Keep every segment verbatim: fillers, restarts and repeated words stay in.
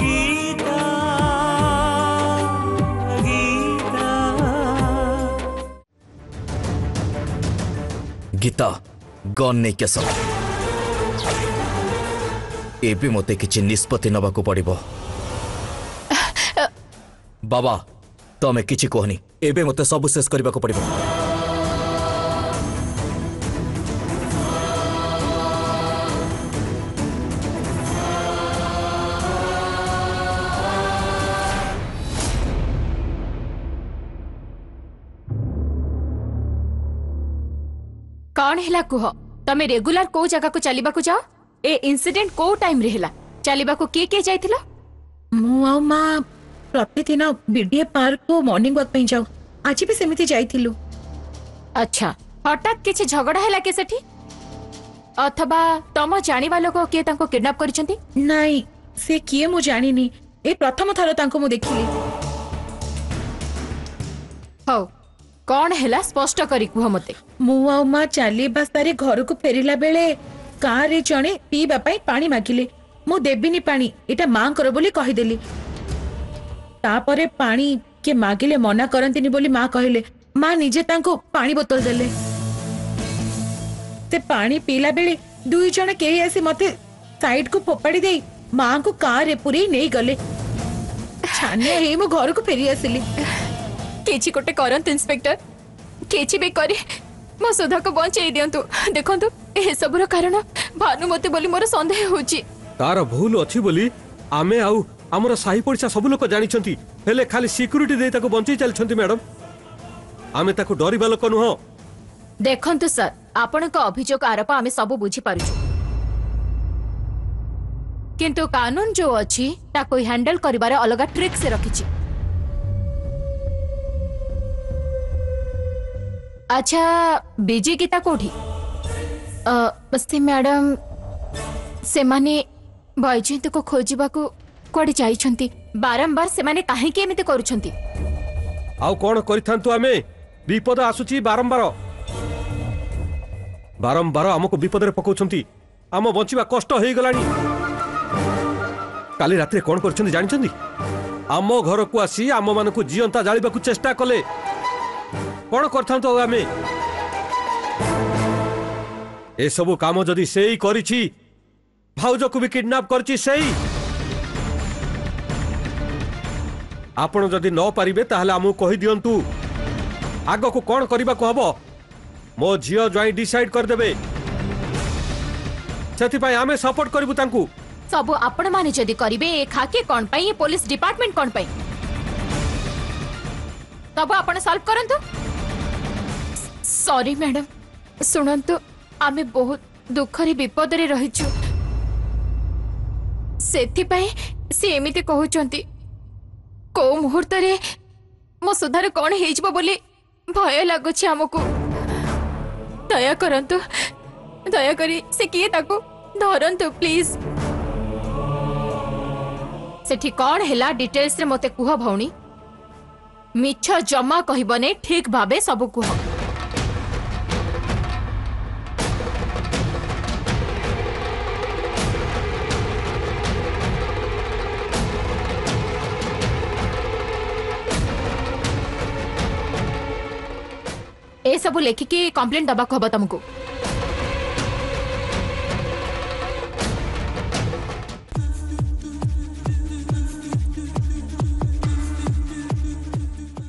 गीता गीता गीता गन नहीं केस एबी मते किछि निष्पत्ति नबाको पड़िबो। बाबा तमे किछि कहनी एबे मते सब शेष करबाको पड़िबो। कौन है कह तमें रेगुलर को जगह को चलने को जाओ ए इंसिडेंट को टाइम रेला चलने को किए किए जाइथिला मु मा प्रतिदिन बीडीए पार्क को मॉर्निंग वॉक पे जाओ आज भी सेमिति जाइथिलु। अच्छा हटात किछ झगड़ा हैला के सेठी अथवा तम जानि वालो को के तांको किडनैप करिसंती? नाही से किए मु जानिनी ए प्रथम थारो तांको मु देखिली। हो कौन हैला स्पष्ट करी कुह मते। मुआ माँ चली बास्तारे घर को फेरिला बेले कार रे जणे पीबा पाई पानी मागिले मु देबिनी पानी एटा मां कर बोली कहि देली तापरे पानी के मागिले मना करंतिनी बोली मां कहिले मां निजे तांको पानी बोतल देले ते पानी पीला बेले दुई जण केही आसी मते साइड को फोपाड़ी देई मां को कार रे पुरी नेई गले छाने हे मु घर को फेरि आसीली। केची कोटे करंत इंस्पेक्टर केची बे करे मो सुधा को बंचई दियंतु देखंतु ए सबरो कारण भानु मते बोली मोर संदेह होची तार भूल अछि बोली आमे आउ हमर साही पड़सा सब लोग जानि छथि हेले खाली सिक्युरिटी दे ताको बंचई चल छथि। मैडम आमे ताको डरी बालो को नहो देखंतु सर आपण को अभियोग आरोप आमे सब बुझी पारुछु किंतु कानून जो अछि ताको हैंडल करिवारे अलग ट्रिक से रखिछि। अच्छा बीजी गीता कोठी बस्ती मैडम से माने भाईजीत को खोजिबा को कोडी जाई छंती बारंबार से माने काहे के एमिते करू छंती आउ कोन करिथांतु आमे विपद आसुची बारंबार बारंबार हमको विपद रे पकौ छंती हम बंचिबा कष्ट होई गलानी। काली रात्रि कोन करू छंती जानि छंती हम घर को आसी हम मान को जीवंता जालिबा को चेष्टा कले कौन करता तो आमे ए सबु काम जदी सेई करिछि भाउज को भी किडनैप करछि सेई आपण जदी न पारिबे ताहले हमहु कहि दियंतु आगो को कौन करिबा को हबो मो झियो जॉय डिसाइड कर देबे सेति पय आमे सपोर्ट करिबु तांकू सबु आपण माने जदी करिबे ए खाके कोन पय ए पुलिस डिपार्टमेंट कोन पय तब आपण सॉल्व करंतु। सॉरी मैडम सुनंतु आमे बहुत दुख रे विपद रे रहिछु सेति पय से एमिते कहू चंती को मुहूर्त रे मो सुधार कोन हेजबो बोली भय लागो छी हमकु दया करंतु दया करी से किए ताको धरंतु प्लीज सेठी कोन हैला डिटेल्स रे मते कुह भौणी मिछ जमा कहबने ठीक भाबे सब कुह। ए सब लेखिकी कंप्लेंट दबा को हब तुमको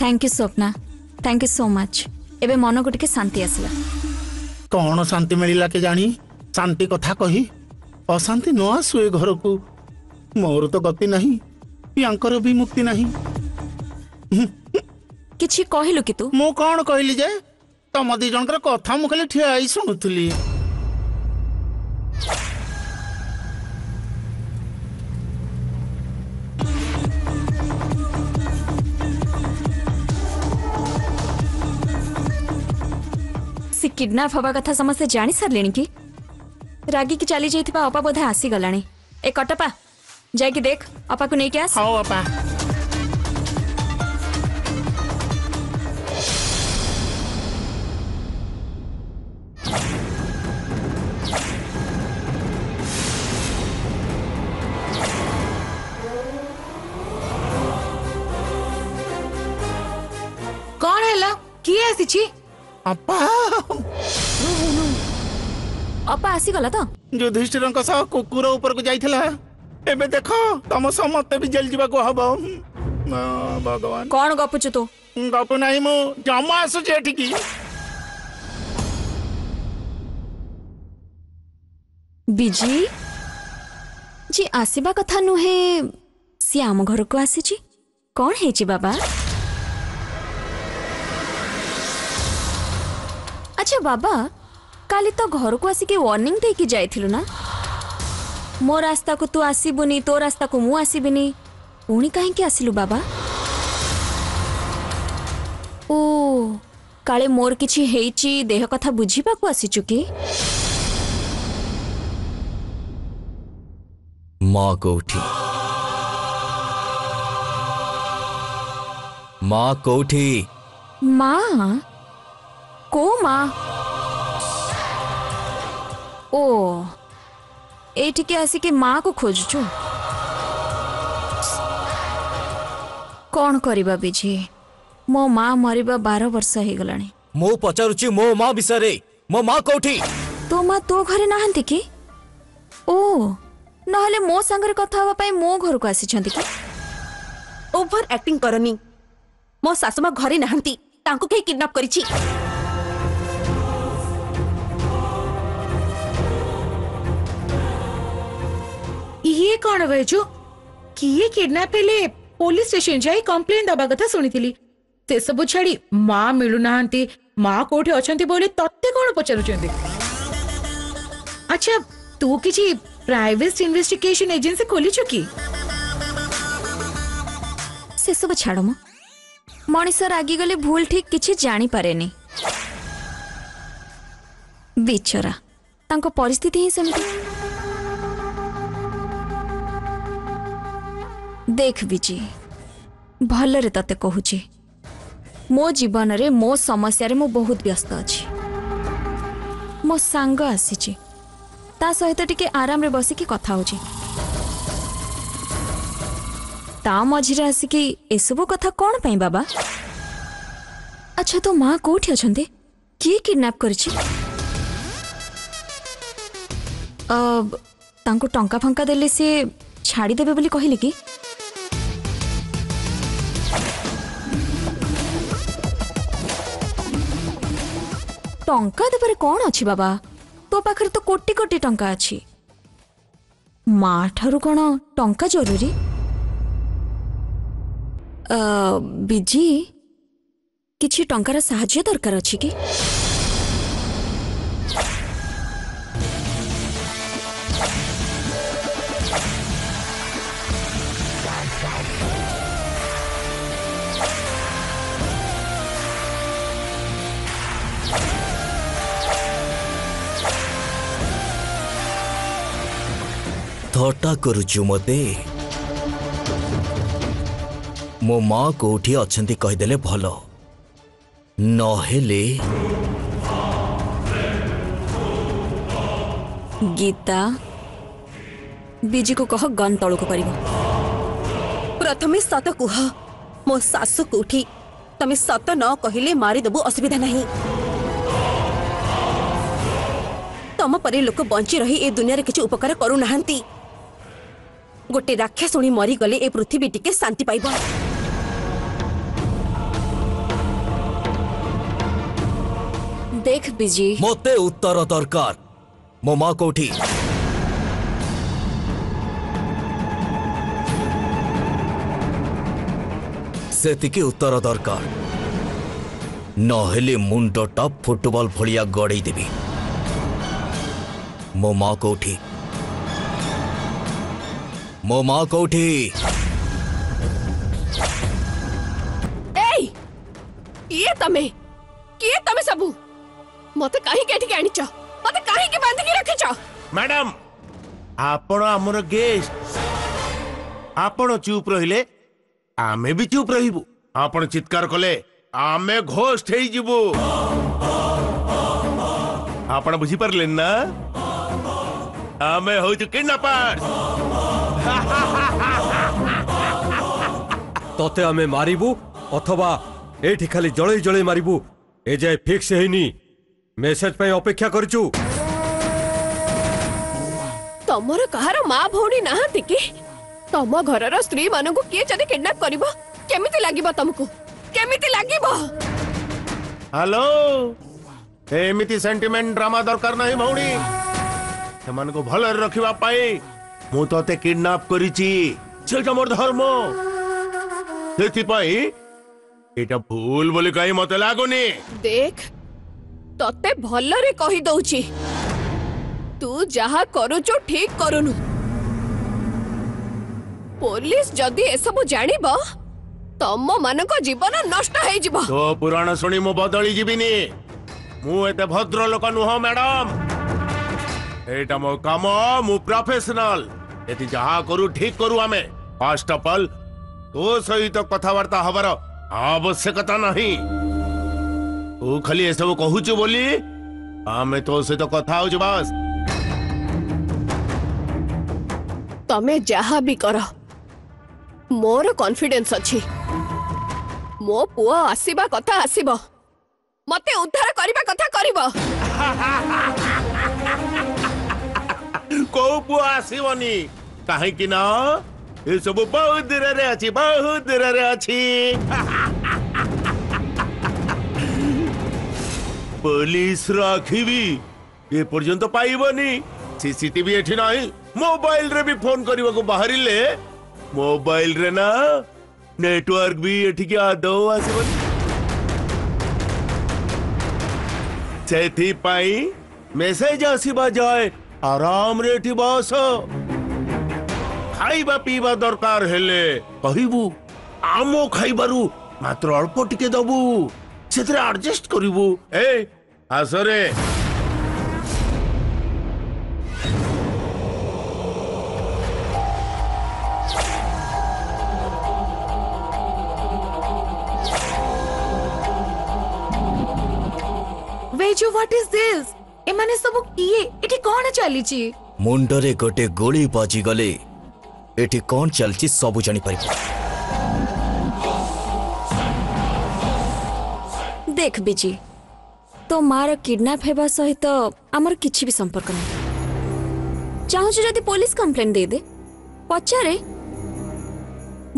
thank you Swapna thank you so much एबे मन को टिके शांति आसला। कौन शांति मिलला के जानी शांति कथा कही अशांति न आसुए घर को मोर तो गति नहीं यांकर भी मुक्ति नहीं किछि कहिलु कि तू मो कौन कहिली जे तम दी जनकर कथा मु खाली ठिया आई सुनुतली से किडनैप हवा कथा समस्या जानी सर लेनी की रागी की चली जाइथिबा अपा बोधा आसी गलाणी ए कटपा जाय की देख अपा को नै के आस। हां अपा की है सिची अपा अपा आसी गला तो युधिष्ठिर कुकुर ऊपर को जाइथिला एबे देखो तम समते भी जेल जीवा को हबो भगवान कोन गपुचु तू गप नाही मु जमा आसु जे ठिकी बिजी जी आसीबा कथा नुहे सी आम घर को आसी जी कौन है जी बाबा अच्छा बाबा काली तो घर को आसिक वार्निंग दे कि जाइथिलु ना मो रास्ता को तू आसबुनि तो रास्ता को मु आसबिनी पुणी कहीं आसिलु बाबा ओ काले मोर किछि हेइची देह कथा बुझीबा को आसी चुकी माँ कौठी माँ कौठी माँ को माँ ओ एठी के आसी के माँ को खोजु कौन करिबा बिजी मो माँ मरिबा बारह वर्ष हो गलानी मो पचारुची मो माँ विषय मो माँ कौठी तो माँ तो घरे नहांती की ओ नहले मो संगरे कथा हवा पाई मो घर को आसी छंती ओवर एक्टिंग करनी मो सासुमा घरे नहंती तांको के किडनैप करिछि ये कोन बयजो कि ये किडनैप हेले पुलिस स्टेशन जाई कंप्लेंट दबा कथा सुनिथिली ते सब छाड़ी मां मिलु नहंती मां कोठे अछंती बोले तत्ते कोन पचारु छंती अच्छा तू किछि प्राइवेट इन्वेस्टिगेशन एजेंसी खोली चुकी से सब छाड़ म मनीषर आगे गले भूल ठीक किछि जानी पारे नै बिचरा तांको परिस्थिति ही समझ देख विजय भल रे तते कहूची मो जीवन रे मो समस्या रे मो बहुत व्यस्त अछि मो संग आसी छी ता सहित टिके आराम रे बसी की कथा होची ता मझिरा आसी की ए सब कथा कोन पई बाबा अच्छा तो मां कोठी अछंती की किडनैप करछि अब तांको टंका फंका देले से छाड़ी देबे बोली कहिले की टंका देबरे कोन अछि बाबा तो पाखर तो कोटी कोटी टंका अच्छी माँ ठारू कौन टंका जरूरी बिजी किसी टंकार साहाय्य दरकार अच्छी कि थटा करुचु मते मो माँ कोठी अच्छी कहीदेले भल नहेले गीता बीजी को कह गन तलू को करिबो प्रथमे सत कह मो सासु कोठी तमें सत न कहले मारिदेबु असुविधा नहीं तम परे लोक बंची रही ए दुनिया रे किछ उपकार करू नहंती गोटे राक्षसुणी मरी गले ए पृथ्वी टिके शांति पाइबो देख बिजी मोते उत्तर दरकार मो मां कोठी सेतिके उत्तर दरकार नहेले मुंडटा फुटबॉल भलिया गड़े देबी मो मां कोठी मो माँ कोठी ए ये तमे ये तमे सबु मते काहे केठी के आनिचो मते काहे के बांधी के रखिचो मैडम आपण हमर गेस्ट आपण चुप रहिले आमे भी चुप रहिबु आपण चित्कार कले आमे घोष थई जिवु आपण बुझी परले ना आमे होजु किडनैपर तोते आमे मारिबू अथवा एठी खाली जळे जळे मारिबू ए जाए फिक्स है नी मेसेज पे अपेक्षा करचू तमरो कहार मां भौणी नाहति की तम घरर स्त्री मानन को के जने किडनैप करबो केमिति लागिबो तुमको केमिति लागिबो हेलो एमिति सेंटीमेंट ड्रामा दरकार नहीं भौणी तमन को भल रखिबा पाई मु तोते किडनैप करिची सेटा मोर धर्म सेति पाई एटा भूल बोली कहीं मत लागुनी देख तोते भल रे कहि दउची तू जहा करूचो ठीक करूनु पुलिस जदी ए सब जानिबो तम मन को जीवन नष्ट हे जीव तो पुराण सुनी मु बदली जीबिनी मु एते भद्र लोक नुह मैडम एटा मो काम मु प्रोफेशनल एति जहा करू ठीक करू हमें फर्स्ट ऑफ ऑल तो सही तो कथावार्ता हबार आवश्यकता नहीं तू खाली ए सब कहूचो बोली आमे तो से तो कथा हो बस तमे जहा भी कर मोर कॉन्फिडेंस अच्छी मो पुओ आसीबा कथा आसीबो मते उद्धार करिबा कथा करिबो को पुओ आसीबोनी काहे कि ना ए सब बहुत देर रे अछि बहुत देर रे अछि पुलिस राखिबी ए पर्यंत पाइबोनी सीसीटीवी एठी नाही मोबाइल रे भी फोन करिवा को बाहरी ले मोबाइल रे ना नेटवर्क भी एठी के आदो आसीबो सेथि पाई मैसेज आसीबा जाय आराम रे एठी बस खाइबा पीबा दरकार हेले कहिबू आमो खाइबारू मात्र अल्प टिके दबू सेतरे एडजस्ट करिवू ए आसरे जो व्हाट इज दिस ए माने सब किए एठी कोन चली छी मुंड रे गोटे गोली बाजी गले एठी कोन चली छी सब जानि पारि देख बिजी तो मार किडनैप हेबा सहित तो हमर किछि भी संपर्क नहीं चाहू जे यदि पुलिस कंप्लेंट दे दे पछारे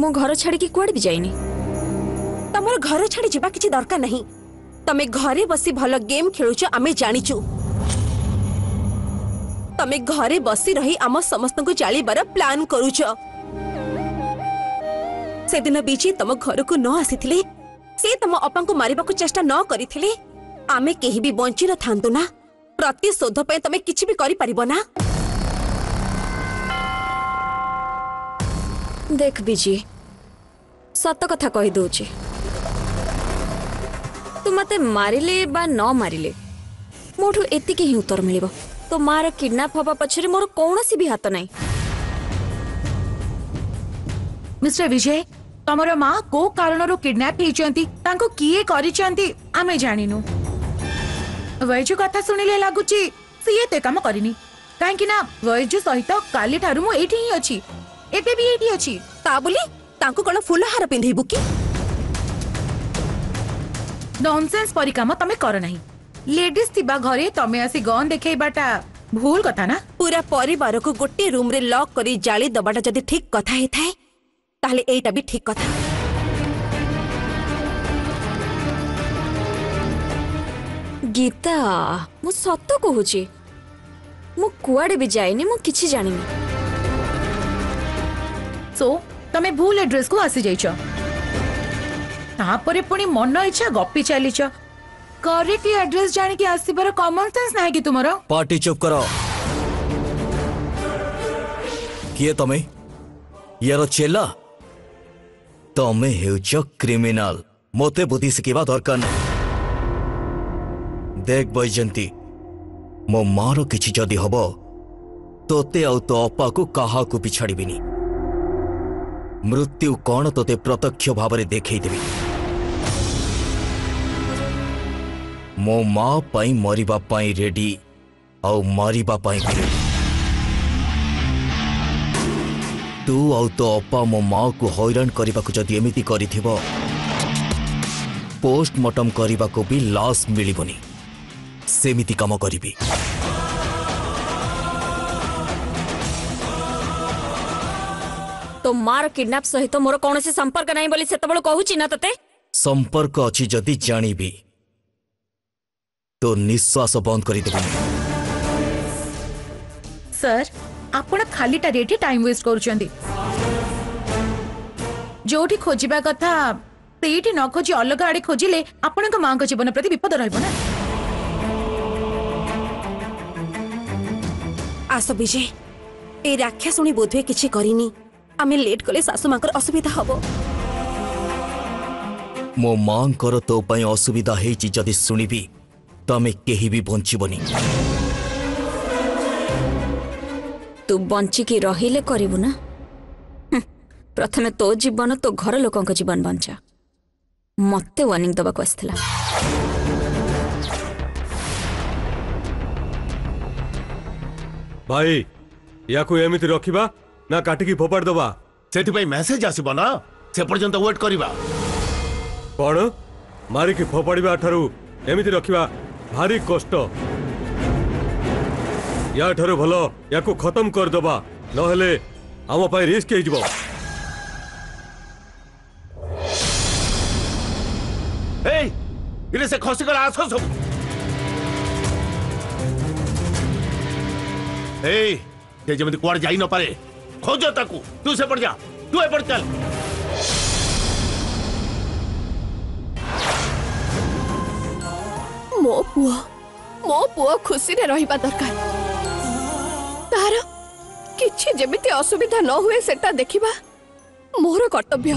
मो घर छाड़ी के कोड भी जाइनी तमर घर छाड़ी जेबा किछि दरकार नहीं तमे घरे बसी भल गेम खेलुचो आमे जानिचु तमे घरे बसी रही आम समस्त को जाली बार प्लान करूचो से दिन बीची तम घर को न आसीथिले से तम अपा को मारिबा को चेष्टा न करिथिले आमे केही भी बंची न थांतो ना प्रतिशोध पे तमे किछि भी करि परिबो ना देख बीजी सत कथा कहि दोची तू तो मते मारिले बा न मारिले मोठू एतिके ही उत्तर मिलिबो तो मार किडनैप हवा पछरे मोर कोनोसी भी हात नाही मिस्टर विजय तमरा मां को कारणरो किडनैप हे चंती तांको किए करी चंती आमे जानिनु वैजु कथा सुनिले लागुची सिए ते काम करिनी काहे कि ना वैजु सहित काली ठारू मो एठी ही अछि एबे भी एठी अछि ता बोली तांको कोन फुलहार पिंधेबु की नॉनसेंस परिकाम तमे कर नाही लेडीज थिबा घरे तमे आसी गन देखेबाटा भूल कथा ना पूरा परिवार को गोटे रूम रे लॉक करी जाली दबाटा जदी ठीक कथा हे थाए ताले एटा भी ठीक कथा गीता मु सत्त कहूची मु कुआडे भी जाईनी मु किछि जानिनी सो तमे भूल एड्रेस को आसी जाईछो पुणी मन इच्छा गपी चली करेक्ट एड्रेस जान के आसीबार कॉमन सेंस ना कि तुमरो पार्टी चुप करो किए तमे यार चेला तमे हेउचो क्रिमिनल मोते बुद्धि सिखा दरकार नहीं देख बैजंती मो मारो किछि जदी हबो तोते आउ तो अपा को कहा को भी छाड़बिनी मृत्यु कौन तोते प्रत्यक्ष भाव में देखई देबी मो मा पाई मरिबा पाई रेडी आउ मरिबा पाई तू आउ तो अपा मो मा को हैरान करिबा को जदी एमिति करिथिबो पोस्टमार्टम करने को भी लाश मिलबनी सेमिति काम करी। तो मार किडनैप सहित तो मोर कौन संपर्क नहीं बोली से कहूँ ना तते संपर्क अच्छी जदि जानी भी तो निश्वास बंद कर सर आपण खालीटारे टाइम वेस्ट कर खोजा कथा से न खोजी अलग आड़े खोजिले आपण को माँ जीवन प्रति विपद रहा। आस विजय ए राख्या शुणी बोधे किसी करनी आमे लेट कले सासु मां असुविधा हबो। मो मां तो असुविधा जदि सुनिबी तमे केही भी बंचीबनी। तू बंची की रहिले करिवु ना प्रथमे तो जीवन तो घर लोक जीवन बंचा मते वार्निंग दबा को आसला। भाई या को एमिति रखिबा ना काटिकी फोपाड़ दबा सेठी भाई मैसेज आसीबो ना से पर्यंत वेट करिबा कोण मारी की फोपाड़ीबा ठारू एमिति रखिबा भारी कष्ट या ठारू भलो या को खत्म कर दबा न हेले हम पाई रिस्क हे जबो। ए इले से खसी कर आछो सब ए जे जमति कोड़ जाई न पारे खोजो ताकू तू से पड़ जा तू ए पड़ चल। मो पुओ मो पुओ खुशी रे रहिबा दरकार तार किछि जेमिति असुविधा न हुए सेटा देखिबा मोर कर्तव्य।